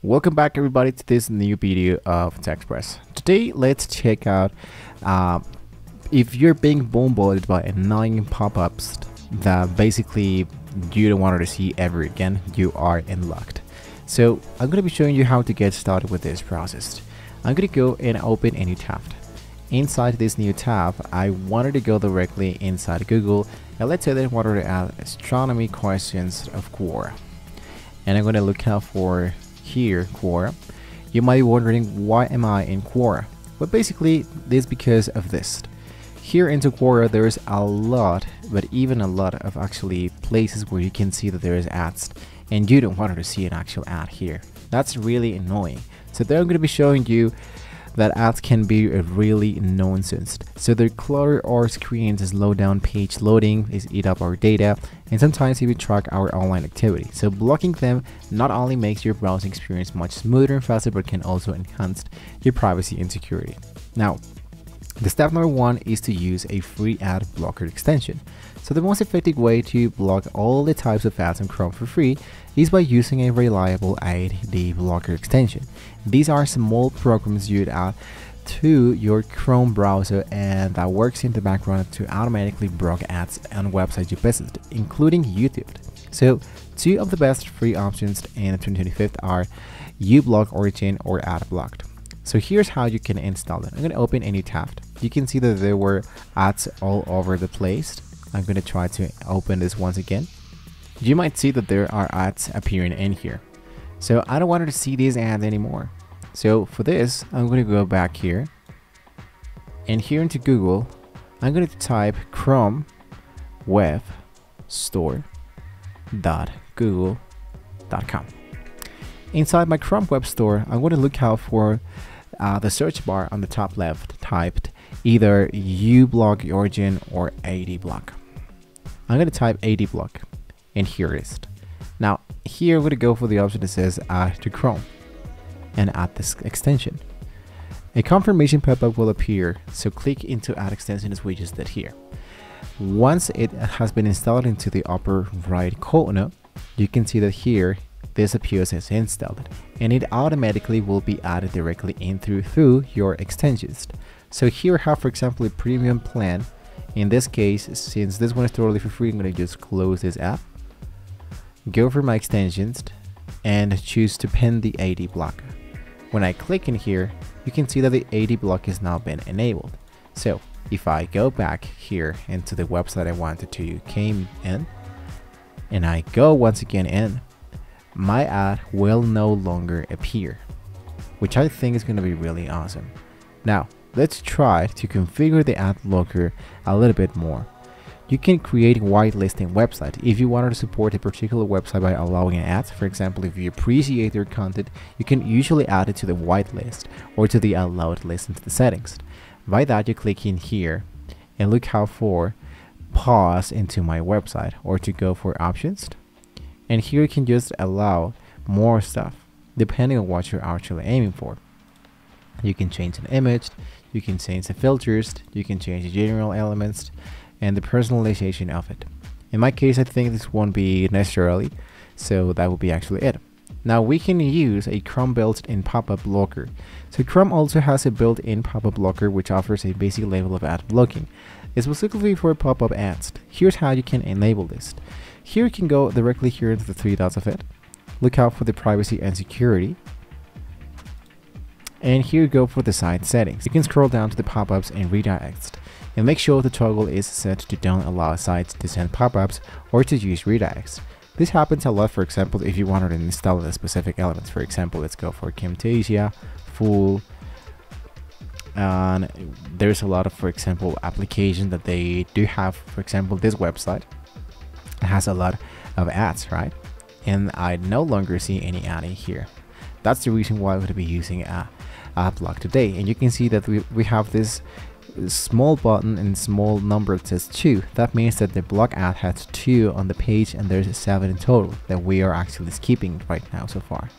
Welcome back everybody to this new video of Tech Express. Today let's check out if you're being bombarded by annoying pop-ups that basically you don't want to see ever again, you are unlocked. So I'm going to be showing you how to get started with this process. I'm going to go and open a new tab. Inside this new tab, I wanted to go directly inside Google, and let's say that I wanted to add astronomy questions of Quora. And I'm going to look out for here Quora. You might be wondering, why am I in Quora? Well, basically this is because of this. Here into Quora there is a lot, but even a lot of actually places where you can see that there is ads, and you don't want to see an actual ad here. That's really annoying. So there I'm going to be showing you that ads can be a really nonsense. So they clutter our screens, slow down page loading, they eat up our data, and sometimes even track our online activity. So blocking them not only makes your browsing experience much smoother and faster, but can also enhance your privacy and security. Now, the step number one is to use a free ad blocker extension. So the most effective way to block all the types of ads on Chrome for free is by using a reliable ad blocker extension. These are small programs you'd add to your Chrome browser and that works in the background to automatically block ads on websites you visit, including YouTube. So two of the best free options in 2025 are uBlock Origin or AdBlock. So here's how you can install it. I'm going to open a new tab. You can see that there were ads all over the place. I'm going to try to open this once again. You might see that there are ads appearing in here. So I don't want to see these ads anymore. So for this, I'm going to go back here. And here into Google, I'm going to type Chrome Web Store.google.com. Inside my Chrome Web Store, I'm going to look out for the search bar on the top left typed either uBlock Origin or AdBlock. I'm going to type AdBlock and here it is. Now here I'm going to go for the option that says add to Chrome and add this extension. A confirmation pop-up will appear, so click into add extension as we just did here. Once it has been installed into the upper right corner, you can see that here this appears as installed and it automatically will be added directly in through your extensions. So here I have, for example, a premium plan. In this case, since this one is totally for free, I'm going to just close this app, go for my extensions and choose to pin the AD block. When I click in here, you can see that the AD block has now been enabled. So if I go back here into the website I wanted to came in and I go once again in, my ad will no longer appear, which I think is going to be really awesome. Now, let's try to configure the ad blocker a little bit more. You can create whitelisting website. If you wanted to support a particular website by allowing ads, for example, if you appreciate their content, you can usually add it to the whitelist or to the allowed list into the settings. By that, you click in here and look out for pause into my website or to go for options. And here you can just allow more stuff depending on what you're actually aiming for. You can change an image, you can change the filters, you can change the general elements and the personalization of it. In my case, I think this won't be necessarily, so that will be actually it. Now we can use a Chrome built-in pop-up blocker. So Chrome also has a built-in pop-up blocker which offers a basic level of ad blocking, specifically for pop-up ads. Here's how you can enable this. Here you can go directly here into the three dots of it, look out for the privacy and security, and here you go for the site settings. You can scroll down to the pop-ups and redirects, and make sure the toggle is set to don't allow sites to send pop-ups or to use redirects. This happens a lot, for example, if you wanted to install a specific element. For example, let's go for Camtasia, full, and there's a lot of, for example, applications that they do have. For example, this website has a lot of ads, right? And I no longer see any ad in here. That's the reason why I'm going to be using AdBlock today. And you can see that we have this small button and small number that says 2. That means that the block ad has 2 on the page and there's 7 in total that we are actually skipping right now so far.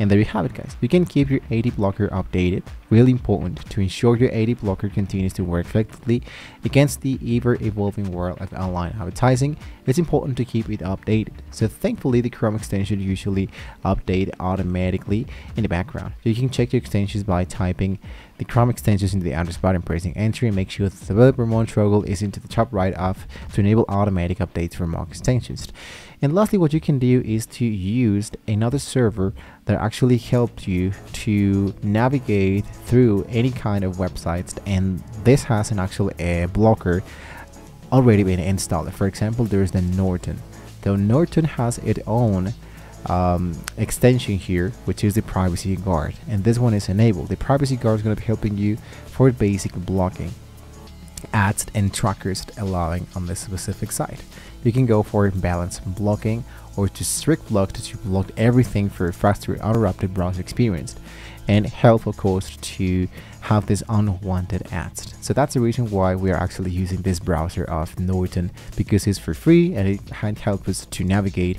And there you have it, guys. You can keep your ad blocker updated. Really important to ensure your ad blocker continues to work effectively against the ever-evolving world of online advertising. It's important to keep it updated. So thankfully, the Chrome extension usually updates automatically in the background. So you can check your extensions by typing the Chrome extensions into the address bar and pressing enter, and make sure that the developer mode toggle is into the top right off to enable automatic updates for mock extensions. And lastly, what you can do is to use another server that actually helps you to navigate through any kind of websites, and this has an actual blocker already been installed. For example, there's the Norton. So Norton has its own extension here, which is the Privacy Guard, and this one is enabled. The Privacy Guard is going to be helping you for basic blocking ads and trackers allowing on this specific site. You can go for balanced blocking or to strict block to block everything for a faster uninterrupted browser experience, and help of course to have this unwanted ads. So that's the reason why we are actually using this browser of Norton, because it's for free and it can help us to navigate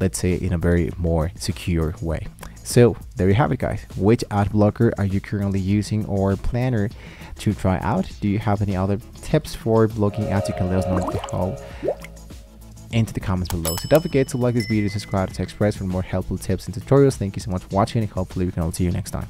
let's say in a very more secure way. So there you have it, guys. Which ad blocker are you currently using or planner to try out? Do you have any other tips for blocking ads? You can let us know into the comments below. So don't forget to like this video, subscribe to Tech Express for more helpful tips and tutorials. Thank you so much for watching, and hopefully we can all see you next time.